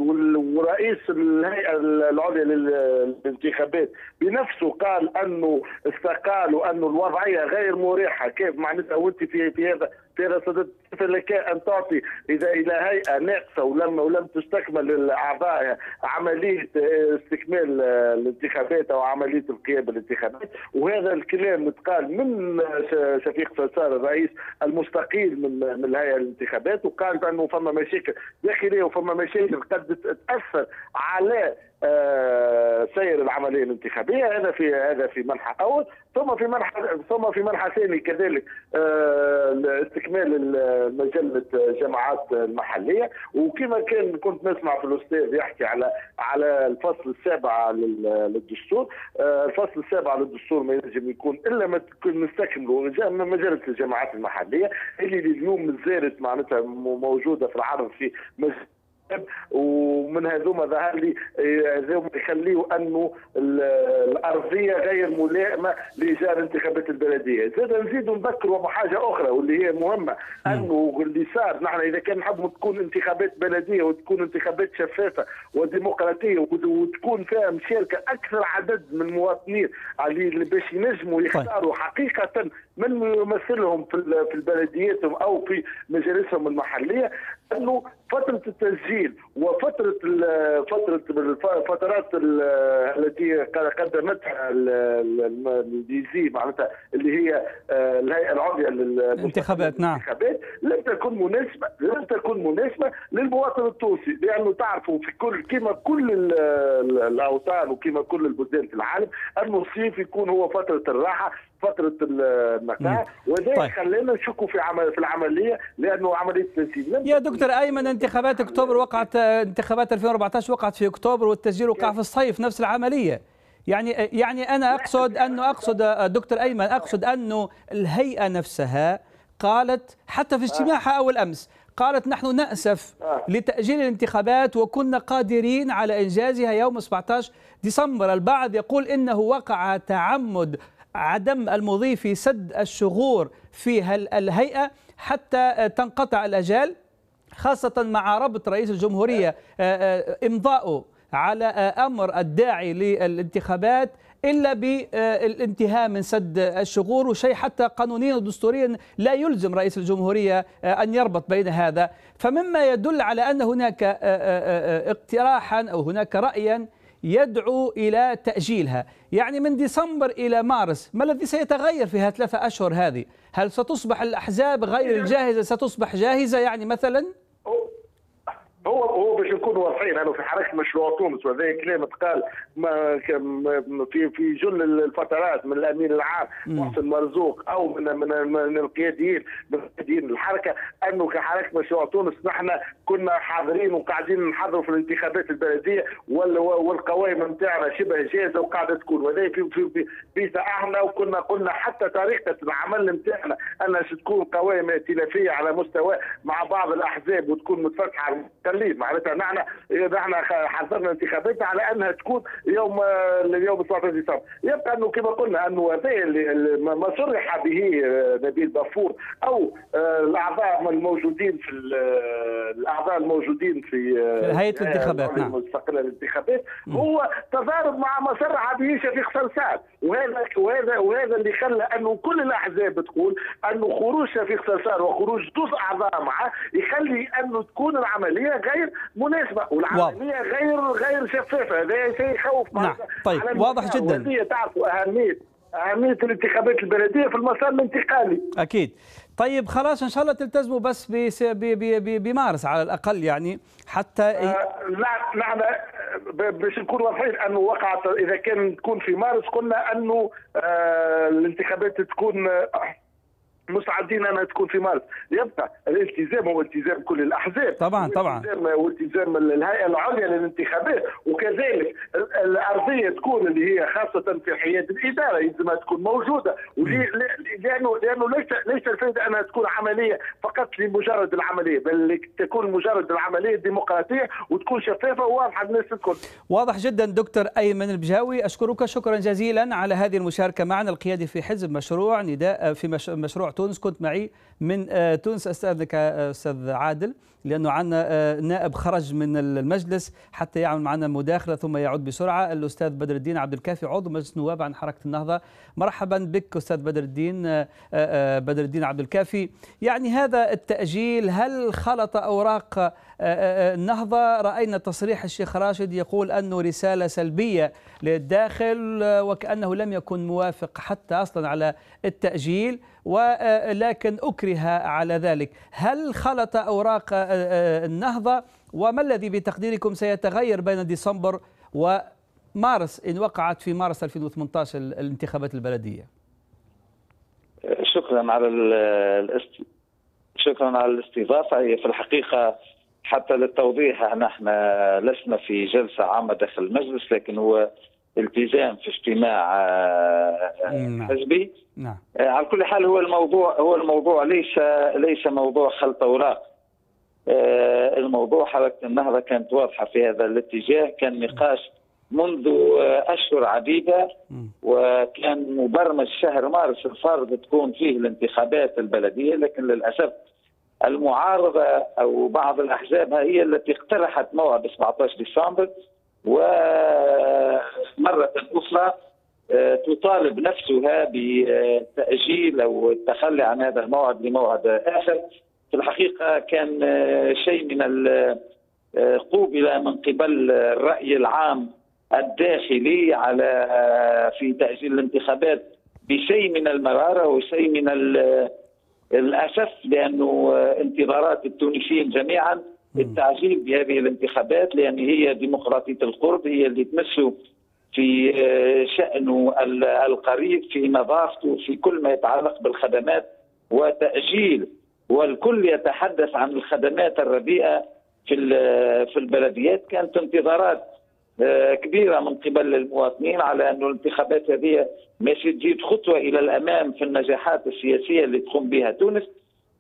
ورئيس الهيئة العليا للانتخابات بنفسه قال أنه استقال وأن الوضعية غير مريحة. كيف معناتها وانت في في هذا في هذا صدد لك ان تعطي اذا الى هيئه ناقصه ولم ولم تستكمل الاعضاء عمليه استكمال الانتخابات او عمليه القيام بالانتخابات. وهذا الكلام اتقال من شفيق صرصار الرئيس المستقيل من من الهيئه الانتخابات، وقالت انه فما مشاكل داخليه وفما مشاكل قد تاثر على آه سير العمليه الانتخابيه. هذا في هذا في منحى اول، ثم في منحى ثم في منحى ثاني كذلك آه استكمال مجله الجماعات المحليه. وكما كان كنت نسمع في الاستاذ يحكي على على الفصل السابع للدستور، آه الفصل السابع للدستور ما ينجم يكون الا ما تكون نستكملوا مجله الجماعات المحليه اللي اليوم زارت معناتها موجوده في العرض في مجلس، ومن هذوما ظهر لي هذوما يخليوا انه الارضيه غير ملائمه لاجراء الانتخابات البلديه. زاد نزيدوا نذكروا بحاجه اخرى واللي هي مهمه، انه اللي صار نحن اذا كان نحبوا تكون انتخابات بلديه وتكون انتخابات شفافه وديمقراطيه وتكون فيها مشاركه اكثر عدد من المواطنين اللي باش ينجموا يختاروا حقيقه من يمثلهم في بلدياتهم او في مجالسهم المحليه، انه فتره التسجيل وفتره فتره الفترات التي قدمتها الديزي معناتها اللي هي الهيئه العليا للانتخابات نعم لم تكن مناسبه لم تكن مناسبه للمواطن التونسي، لانه تعرفوا في كل كما كل الاوطان وكما كل البلدان في العالم انه الصيف يكون هو فتره الراحه فترة المتاع، وذلك طيب. خلينا نشكوا في عمل في العملية لأنه عملية التسجيل. يا دكتور أيمن، انتخابات أكتوبر وقعت انتخابات ألفين وأربعة عشر وقعت في أكتوبر، والتسجيل وقع في الصيف، نفس العملية. يعني يعني أنا أقصد أنه أقصد دكتور أيمن أقصد أنه الهيئة نفسها قالت حتى في اجتماعها أول أمس، قالت نحن نأسف لتأجيل الانتخابات وكنا قادرين على إنجازها يوم سبعة عشر ديسمبر. البعض يقول إنه وقع تعمد عدم المضي في سد الشغور في الهيئة حتى تنقطع الأجال، خاصة مع ربط رئيس الجمهورية إمضاؤه على أمر الداعي للانتخابات إلا بالانتهاء من سد الشغور، وشيء حتى قانونيا ودستوريا لا يلزم رئيس الجمهورية أن يربط بين هذا. فمما يدل على أن هناك اقتراحا أو هناك رأيا يدعو إلى تأجيلها. يعني من ديسمبر إلى مارس، ما الذي سيتغير في هالثلاثة أشهر هذه؟ هل ستصبح الأحزاب غير الجاهزة ستصبح جاهزة يعني مثلا؟ هو هو باش نكونوا واضحين، انا يعني في حركه مشروع تونس وهذا كلام اتقال في في جل الفترات من الامين العام محسن مرزوق او من من, من القياديين من قياديين الحركه، انه كحركه مشروع تونس نحن كنا حاضرين وقاعدين نحضروا في الانتخابات البلديه والقوائم نتاعنا شبه جاهزه وقاعده تكون، وهذا في بساحنا. وكنا قلنا حتى طريقه العمل نتاعنا انها تكون قوائم ائتلافيه على مستوى مع بعض الاحزاب وتكون متفتحه على التقليد، معناتها نحن نحن حصلنا انتخاباتنا على انها تكون يوم اليوم سبعة عشر ديسمبر، يبقى انه كما قلنا انه هذا ما صرح به نبيل بافور او الاعضاء الموجودين في الاعضاء الموجودين في هيئه الانتخابات المستقله للانتخابات هو تضارب مع ما صرح به شفيق صرصار، وهذا وهذا وهذا اللي خلى انه كل الاحزاب تقول انه خروج شفيق صرصار وخروج جزء اعضاء معه يخلي انه تكون العمليه غير مناسبه والعمليه واو. غير غير شفافه، هذا شيء يخوف. نعم طيب واضح جدا. تعرفوا اهميه اهميه الانتخابات البلديه في المسار الانتقالي. اكيد. طيب خلاص ان شاء الله تلتزموا بس بمارس على الاقل يعني حتى آه نعم نعم باش نكون واضحين انه وقعت اذا كان تكون في مارس قلنا انه آه الانتخابات تكون آه مستعدين انها تكون في مارس، يبقى الالتزام هو التزام كل الاحزاب طبعا طبعا والتزام الهيئه العليا للانتخابات، وكذلك الارضيه تكون اللي هي خاصه في حياد الاداره يلزمها تكون موجوده، لانه لانه ليس ليس الفائده انها تكون عمليه فقط لمجرد العمليه، بل تكون مجرد العمليه ديمقراطيه وتكون شفافه وواضحه للناس الكل. واضح جدا دكتور ايمن البجاوي، اشكرك شكرا جزيلا على هذه المشاركه معنا، القيادي في حزب مشروع نداء في مشروع تونس. كنت معي من تونس. استاذنك استاذ عادل لانه عندنا نائب خرج من المجلس حتى يعمل معنا مداخله ثم يعود بسرعه، الاستاذ بدر الدين عبد الكافي عضو مجلس نواب عن حركه النهضه. مرحبا بك استاذ بدر الدين بدر الدين عبد الكافي. يعني هذا التاجيل هل خلط اوراق النهضه؟ راينا تصريح الشيخ راشد يقول انه رساله سلبيه للداخل وكانه لم يكن موافق حتى اصلا على التاجيل ولكن أكره على ذلك. هل خلط أوراق النهضة؟ وما الذي بتقديركم سيتغير بين ديسمبر ومارس إن وقعت في مارس ألفين وثمانية عشر الانتخابات البلدية؟ شكرا على الاست... شكرا على الاستضافة. هي في الحقيقة حتى للتوضيح نحن لسنا في جلسة عامة داخل المجلس، لكن هو التزام في اجتماع حزبي. نعم. على كل حال هو الموضوع هو الموضوع ليس ليس موضوع خلط اوراق. الموضوع حركه النهضه كانت واضحه في هذا الاتجاه، كان نقاش منذ اشهر عديده وكان مبرمج شهر مارس الفارض تكون فيه الانتخابات البلديه، لكن للاسف المعارضه او بعض الاحزاب هي التي اقترحت موعد سبعة عشر ديسمبر ومرة أخرى تطالب نفسها بتأجيل أو التخلي عن هذا الموعد لموعد آخر. في الحقيقة كان شيء من قوبلة من قبل الرأي العام الداخلي على في تأجيل الانتخابات بشيء من المرارة وشيء من الأسف، لأنه انتظارات التونسيين جميعا التعجيل بهذه الانتخابات، لأن هي ديمقراطية القرب، هي اللي تمسه في شأنه القريب في نظافته في كل ما يتعلق بالخدمات وتأجيل، والكل يتحدث عن الخدمات الرديئة في في البلديات. كانت انتظارات كبيرة من قبل المواطنين على أن الانتخابات هذه ماشي تزيد خطوة إلى الأمام في النجاحات السياسية اللي تقوم بها تونس.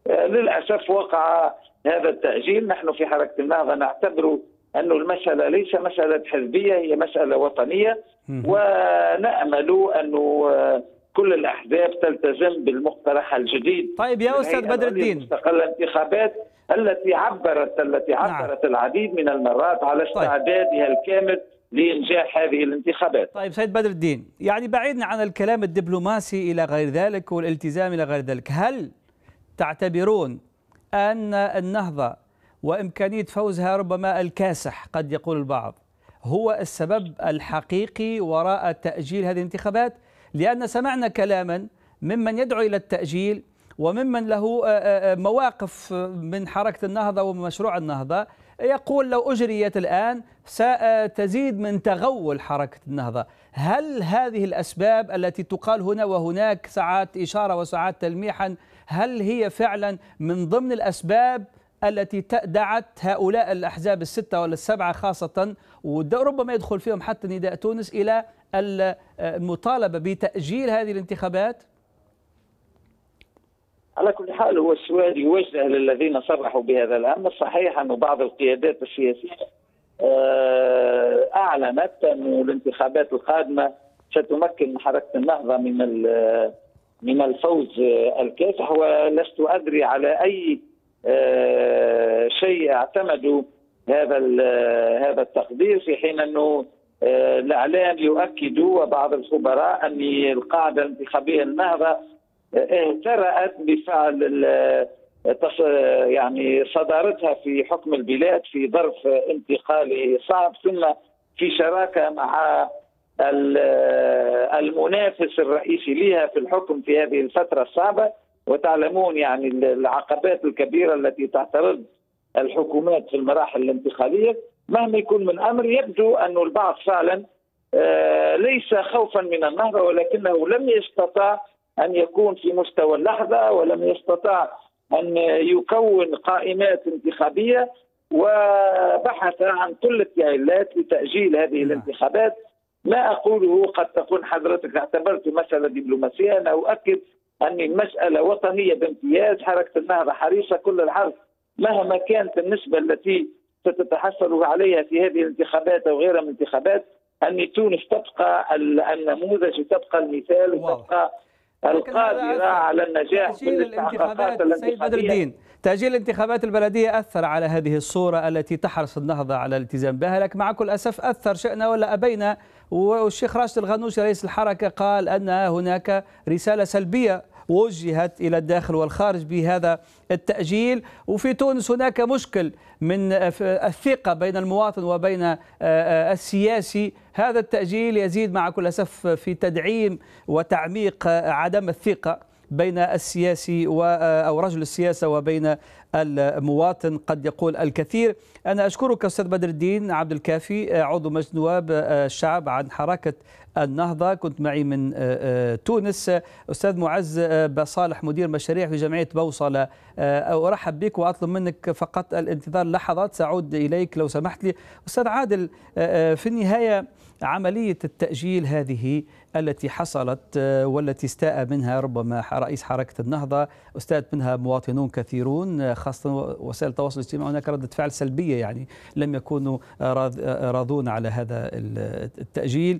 للأسف وقع هذا التأجيل. نحن في حركة النهضة نعتبر أن المسألة ليس مسألة حزبية، هي مسألة وطنية، ونأمل أنه كل الأحزاب تلتزم بالمقترح الجديد. طيب يا أستاذ بدر الدين، مستقل الانتخابات التي عبرت التي عبرت نعم. العديد من المرات على استعدادها طيب. الكامل لإنجاح هذه الانتخابات. طيب سيد بدر الدين، يعني بعيدنا عن الكلام الدبلوماسي إلى غير ذلك والالتزام إلى غير ذلك، هل تعتبرون أن النهضة وإمكانية فوزها ربما الكاسح قد يقول البعض هو السبب الحقيقي وراء تأجيل هذه الانتخابات؟ لأن سمعنا كلاما ممن يدعو إلى التأجيل وممن له مواقف من حركة النهضة ومشروع النهضة يقول لو أجريت الآن ستزيد من تغول حركة النهضة. هل هذه الأسباب التي تقال هنا وهناك ساعات إشارة وساعات تلميحا هل هي فعلا من ضمن الأسباب التي دعت هؤلاء الأحزاب الستة ولا السبعة خاصة وربما يدخل فيهم حتى نداء تونس إلى المطالبة بتأجيل هذه الانتخابات؟ على كل حال هو السؤال يوجه للذين صرحوا بهذا الأمر. صحيح أن بعض القيادات السياسية أعلنت أن الانتخابات القادمة ستمكن حركة النهضة من من الفوز الكاسح، ولست أدري على أي شيء اعتمدوا هذا هذا التقدير، في حين أنه الإعلام يؤكد وبعض الخبراء أن القاعدة الانتخابية النهضة اهترأت بفعل يعني صدارتها في حكم البلاد في ظرف انتقالي صعب، ثم في شراكة مع المنافس الرئيسي لها في الحكم في هذه الفترة الصعبة. وتعلمون يعني العقبات الكبيرة التي تعترض الحكومات في المراحل الانتقالية. مهما يكون من أمر يبدو أن البعض فعلا ليس خوفا من النهضة، ولكنه لم يستطع أن يكون في مستوى اللحظة، ولم يستطع أن يكون قائمات انتخابية، وبحث عن قلة علات لتأجيل هذه الانتخابات. ما أقوله قد تكون حضرتك اعتبرت مسألة دبلوماسية، أنا أؤكد أن المسألة وطنية بامتياز. حركة النهضة حريصة كل الحرص مهما كانت النسبة التي ستتحصل عليها في هذه الانتخابات أو غيرها من الانتخابات، أن تونس تبقى النموذج، تبقى المثال، وتبقى القادرة على النجاح في الانتخابات. سيد بدر الدين، تأجيل الانتخابات البلدية أثر على هذه الصورة التي تحرص النهضة على الالتزام بها، لكن مع كل أسف أثر شئنا ولا أبينا. والشيخ راشد الغنوشي رئيس الحركة قال أن هناك رسالة سلبية وجهت إلى الداخل والخارج بهذا التأجيل، وفي تونس هناك مشكل من الثقة بين المواطن وبين السياسي. هذا التأجيل يزيد مع كل أسف في تدعيم وتعميق عدم الثقة بين السياسي و أو رجل السياسة وبين المواطن قد يقول الكثير. أنا أشكرك أستاذ بدر الدين عبد الكافي عضو مجلس نواب الشعب عن حركة النهضة، كنت معي من تونس. أستاذ معز باصالح مدير مشاريع في جمعية بوصلة، أرحب بك وأطلب منك فقط الانتظار لحظات سأعود إليك لو سمحت لي. أستاذ عادل، في النهاية عملية التأجيل هذه التي حصلت والتي استاء منها ربما رئيس حركة النهضة، استاءت منها مواطنون كثيرون خاصة وسائل التواصل الاجتماعي، هناك ردة فعل سلبية يعني لم يكونوا راضون على هذا التأجيل.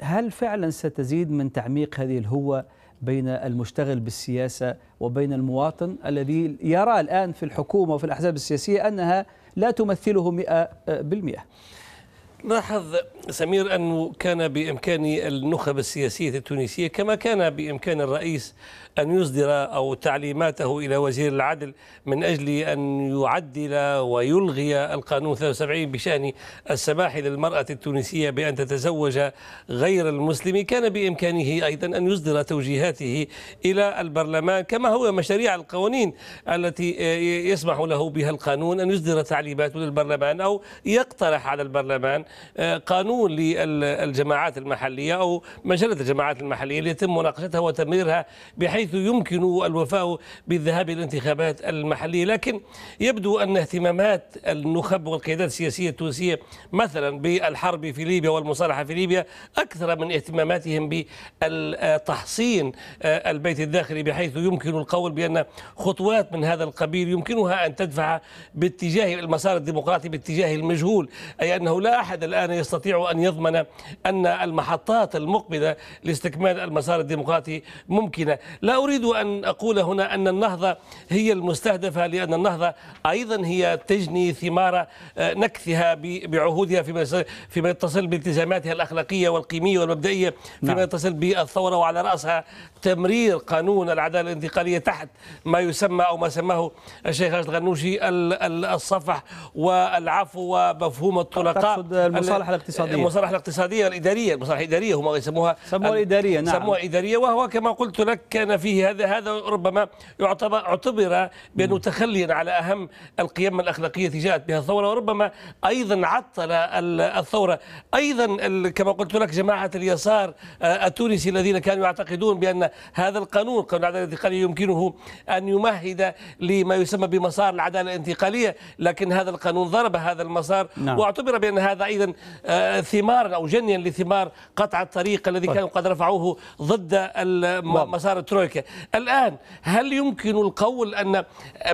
هل فعلا ستزيد من تعميق هذه الهوة بين المشتغل بالسياسة وبين المواطن الذي يرى الآن في الحكومة وفي الأحزاب السياسية أنها لا تمثله مئة بالمئة؟ لاحظ سمير أنه كان بإمكان النخب السياسية التونسية كما كان بإمكان الرئيس أن يصدر أو تعليماته إلى وزير العدل من أجل أن يعدل ويلغي القانون ثلاثة وسبعين بشأن السماح للمرأة التونسية بأن تتزوج غير المسلم. كان بإمكانه أيضا أن يصدر توجيهاته إلى البرلمان، كما هو مشاريع القوانين التي يسمح له بها القانون أن يصدر تعليمات للبرلمان أو يقترح على البرلمان قانون للجماعات المحلية أو مجلة الجماعات المحلية ليتم مناقشتها وتمريرها بحيث يمكن الوفاء بالذهاب إلى الانتخابات المحلية. لكن يبدو أن اهتمامات النخب والقيادات السياسية التونسية مثلا بالحرب في ليبيا والمصالحة في ليبيا أكثر من اهتماماتهم بالتحصين البيت الداخلي، بحيث يمكن القول بأن خطوات من هذا القبيل يمكنها أن تدفع باتجاه المسار الديمقراطي باتجاه المجهول، أي أنه لا أحد الآن يستطيع أن يضمن أن المحطات المقبلة لاستكمال المسار الديمقراطي ممكنة. لا أريد أن أقول هنا أن النهضة هي المستهدفة، لأن النهضة أيضا هي تجني ثمار نكثها بعهودها فيما يتصل بالتزاماتها الأخلاقية والقيمية والمبدئية فيما يتصل بالثورة، وعلى رأسها تمرير قانون العدالة الانتقالية تحت ما يسمى أو ما سماه الشيخ راشد الغنوشي الصفح والعفو ومفهوم الطلقاء، المصالحة الاقتصادية، المصالحة الاقتصادية الإدارية، المصالحة الإدارية هم يسموها، سموها الإدارية، نعم سموها إدارية. وهو كما قلت لك كان فيه هذا هذا ربما يعتبر اعتبر بأنه تخليا على أهم القيم الأخلاقية التي جاءت بها الثورة، وربما أيضا عطل الثورة. أيضا كما قلت لك جماعة اليسار التونسي الذين كانوا يعتقدون بأن هذا القانون قانون العدالة الانتقالية يمكنه أن يمهد لما يسمى بمسار العدالة الانتقالية، لكن هذا القانون ضرب هذا المسار، نعم. واعتبر بأن هذا أيضا ثمارا أو جنيا لثمار قطع الطريق الذي كانوا قد رفعوه ضد مسار الترويكا. الآن هل يمكن القول أن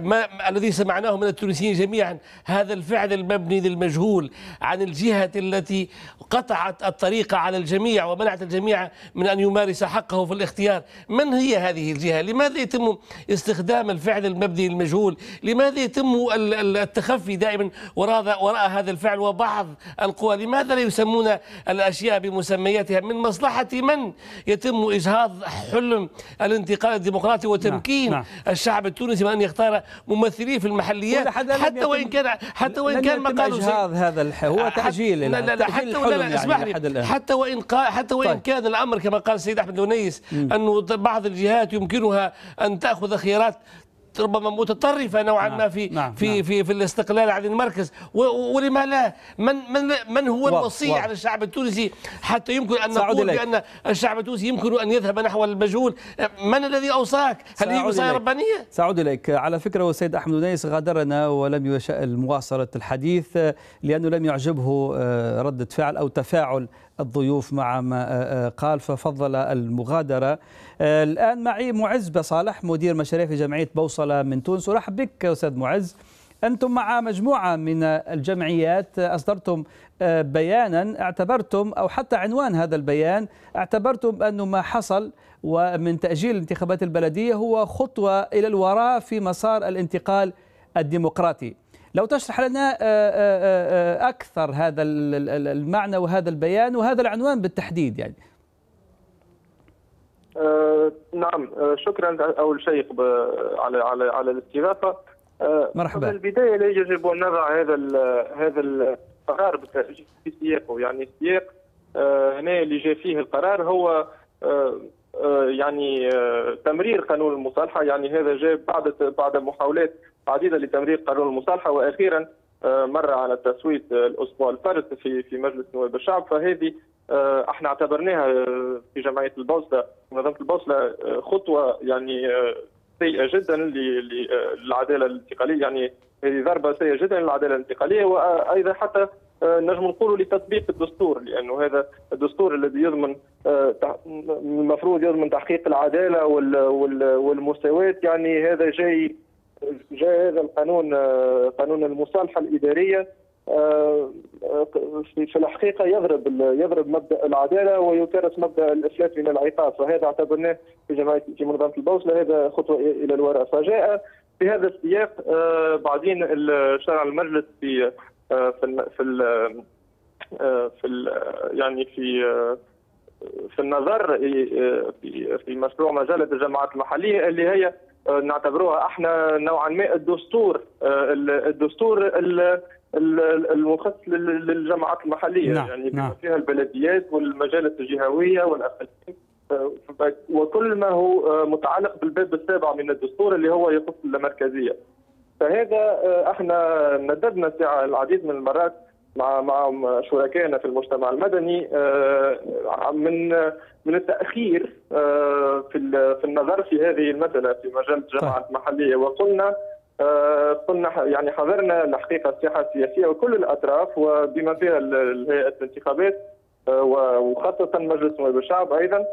ما الذي سمعناه من التونسيين جميعا، هذا الفعل المبني للمجهول عن الجهة التي قطعت الطريق على الجميع ومنعت الجميع من أن يمارس حقه في الاختيار، من هي هذه الجهة؟ لماذا يتم استخدام الفعل المبني للمجهول؟ لماذا يتم التخفي دائما وراء وراء هذا الفعل وبعض القوى؟ لماذا لا يسمون الأشياء بمسمياتها؟ من مصلحة من يتم إجهاض حلم الانتقال الديمقراطي وتمكين نعم. الشعب التونسي من أن يختار ممثليه في المحليات، حتى وإن كان حتى وإن كان ما قالوا إجهاض هذا الحلم، هو تأجيل لا لا, لا حتى ولا لا اسمح لي يعني حتى وإن حتى وإن طيب. كان الأمر كما قال السيد أحمد ونيس أنه بعض الجهات يمكنها أن تأخذ خيارات ربما متطرفه نوعا ما في نعم. في نعم. في في الاستقلال عن المركز، ولما لا من من من هو الوصي على الشعب التونسي حتى يمكن ان نقول بان الشعب التونسي يمكن ان يذهب نحو المجهول؟ من الذي اوصاك؟ هل هي وصايا ربانيه؟ سأعود اليك. على فكره والسيد احمد ونيس غادرنا ولم يشأ مواصله الحديث لانه لم يعجبه رده فعل او تفاعل الضيوف مع ما قال، ففضل المغادرة. الآن معي معز باصالح مدير مشاريع في جمعية بوصلة من تونس. ورحب بك أستاذ معز. أنتم مع مجموعة من الجمعيات أصدرتم بيانا، اعتبرتم أو حتى عنوان هذا البيان اعتبرتم أنه ما حصل ومن تأجيل انتخابات البلدية هو خطوة إلى الوراء في مسار الانتقال الديمقراطي. لو تشرح لنا أكثر هذا المعنى وهذا البيان وهذا العنوان بالتحديد يعني. آه نعم، شكرا أول شيء على على على الاستضافة. آه مرحبا. في البداية لا يجب أن نضع هذا هذا القرار بالتأجيل في سياقه، يعني السياق آه هنا اللي جاء فيه القرار هو آه يعني تمرير قانون المصالحة، يعني هذا جاء بعد بعد محاولات عديدة لتمرير قانون المصالحة، وأخيرا مر على التصويت الأسبوع الفارط في في مجلس نواب الشعب. فهذه احنا اعتبرناها في جمعية البوصلة منظمة البوصلة خطوة يعني سيئة جدا للعدالة الانتقالية، يعني هذه ضربة سيئة جدا للعدالة الانتقالية، وأيضا حتى نجم نقولوا لتطبيق الدستور، لأنه هذا الدستور الذي يضمن المفروض يضمن تحقيق العدالة والمساواة، يعني هذا جاي جاء هذا القانون قانون المصالحة الإدارية في الحقيقة يضرب يضرب مبدأ العدالة ويكرس مبدأ الإفلات من العقاب. فهذا اعتبرناه في جمعية في منظمة البوصلة هذا خطوة إلى الوراء. فجاء في هذا السياق بعدين شرع المجلس في في في في يعني في في النظر في مشروع مجلة الجماعات المحلية اللي هي نعتبروها احنا نوعا ما الدستور الدستور المخصص للجماعات المحلية، نعم. يعني بما فيها البلديات والمجالس الجهوية والأقاليم وكل ما هو متعلق بالباب السابع من الدستور اللي هو يخص المركزية. فهذا احنا نددنا ساعة العديد من المرات مع مع شركائنا في المجتمع المدني من من التأخير في في النظر في هذه المسألة في مجال الجماعات المحلية، وقلنا قلنا يعني حذرنا الحقيقة الساحة السياسية وكل الأطراف وبما فيها هيئة الانتخابات وخاصة مجلس نواب الشعب أيضا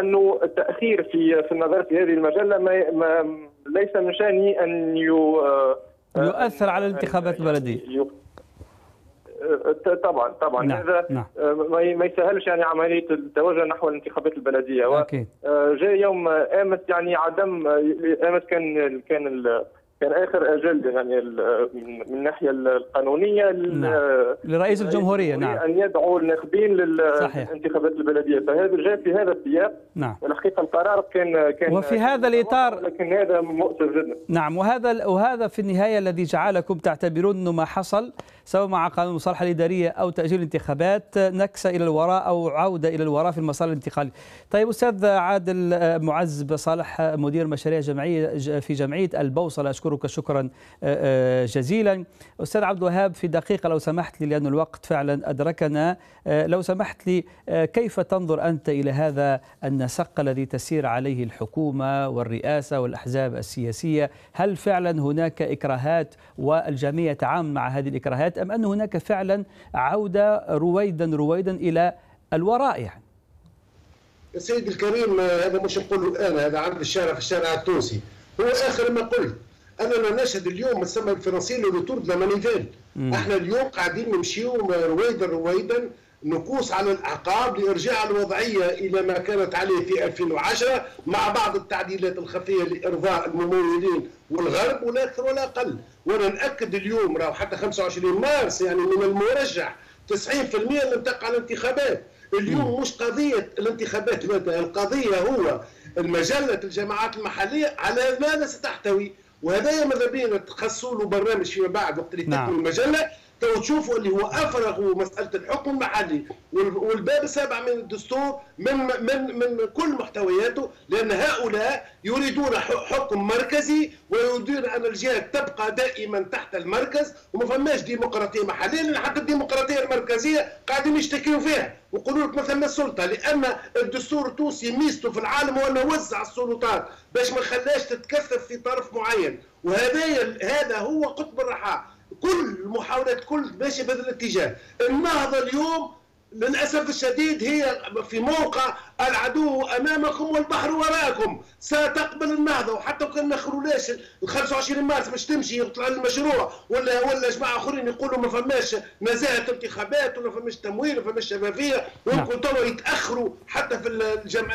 أنه التأخير في في النظر في هذه المجلة ما, ما ليس من شأنه أن يؤثر على الانتخابات البلدية. طبعا طبعا نعم. هذا نعم. ما يسهلش يعني عمليه التوجه نحو الانتخابات البلديه. وجاء يوم امس يعني عدم امس كان كان كان اخر اجل يعني من الناحيه القانونيه نعم. لرئيس الجمهوريه نعم ان يدعو الناخبين للانتخابات البلديه. فهذا جاء في هذا السياق نعم. والحقيقه القرار كان كان وفي هذا الاطار، لكن هذا مؤسف جدا نعم. وهذا وهذا في النهايه الذي جعلكم تعتبرون انه ما حصل سواء مع قانون المصالحة الإدارية أو تأجيل الانتخابات نكسة إلى الوراء أو عودة إلى الوراء في المسار الانتقالي. طيب أستاذ عادل معز باصالح مدير مشاريع جمعية في جمعية البوصلة، أشكرك شكرا جزيلا. أستاذ عبد الوهاب في دقيقة لو سمحت لي لأن الوقت فعلا أدركنا، لو سمحت لي كيف تنظر أنت إلى هذا النسق الذي تسير عليه الحكومة والرئاسة والأحزاب السياسية؟ هل فعلا هناك إكراهات والجميع يتعامل مع هذه الإكراهات الانتخابات أم أن هناك فعلا عودة رويدا رويدا إلى الوراء يعني؟ يا سيدي الكريم، هذا مش نقوله الآن، هذا عند الشارع في الشارع التونسي. هو آخر ما قلت، أننا نشهد اليوم ما تسمى الفرنسيين لوتور دو مانيفيل. احنا اليوم قاعدين نمشيو رويدا رويدا نقوص على الأعقاب لإرجاع الوضعية إلى ما كانت عليه في ألفين وعشرة مع بعض التعديلات الخفية لإرضاء الممولين والغرب ولا أكثر ولا أقل. وأنا نأكد اليوم راهو حتى خمسة وعشرين مارس يعني من المرجح تسعين بالمئة اللي بتقع على الانتخابات. اليوم مش قضية الانتخابات، القضية هو المجلة الجماعات المحلية على ماذا ستحتوي، وهذايا ماذا بينا تخصوا له برنامج فيما بعد وقت اللي تكمل المجلة تو تشوفوا اللي هو افرغ مساله الحكم المحلي والباب السابع من الدستور من من من كل محتوياته، لان هؤلاء يريدون حكم مركزي ويريدون ان الجهات تبقى دائما تحت المركز وما فماش ديمقراطيه محليه، لان حتى الديمقراطيه المركزيه قاعدين يشتكيوا فيها ويقولوا لك ما ثماش سلطه، لان الدستور التونسي ميزته في العالم هو انه وزع السلطات باش ما خلاش تتكثف في طرف معين، وهذا هذا هو قطب الرحى. كل المحاولات كل ماشيه بهذا الاتجاه. النهضه اليوم للاسف الشديد هي في موقع العدو امامكم والبحر وراءكم، ستقبل النهضه وحتى لو كان نخرولاش خمسة وعشرين مارس باش تمشي ويطلع المشروع ولا ولا جماعه اخرين يقولوا ما فماش نزاهه انتخابات ولا فماش تمويل ولا فماش شفافيه ويمكن توا يتاخروا حتى في الجمع...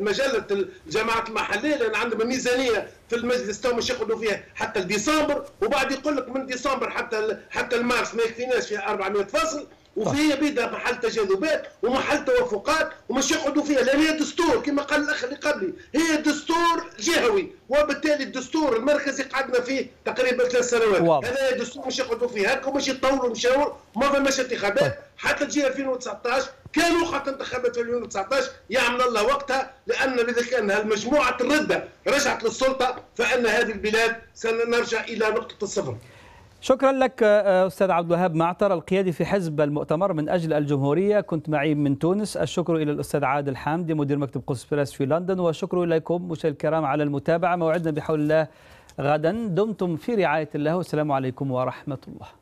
مجله الجماعات المحليه لان عندهم ميزانيه في المجلس تو مش ياخذوا فيها حتى لديسمبر، وبعد يقول لك من ديسمبر حتى حتى المارس ما يكفيناش فيها أربعمئة فصل وفي بيدها محل تجاذبات ومحل توافقات ومش يقعدوا فيها، لان هي دستور كما قال الاخ اللي قبلي، هي دستور جهوي وبالتالي الدستور المركزي قعدنا فيه تقريبا ثلاث سنوات، هذا دستور مش يقعدوا فيه هكا ومش يطولوا مشاور وما فماش انتخابات حتى تجي ألفين وتسعطاش كانوا خاطر انتخابات في ألفين وتسعطاش يعمل الله وقتها، لان اذا كان هالمجموعه الرده رجعت للسلطه فان هذه البلاد سنرجع الى نقطه الصفر. شكرا لك أستاذ عبد الوهاب معطر القيادي في حزب المؤتمر من أجل الجمهورية، كنت معي من تونس. الشكر إلى الأستاذ عادل الحامدي مدير مكتب قدس بريس في لندن، وشكر إليكم مشاهدينا الكرام على المتابعة. موعدنا بحول الله غدا، دمتم في رعاية الله والسلام عليكم ورحمة الله.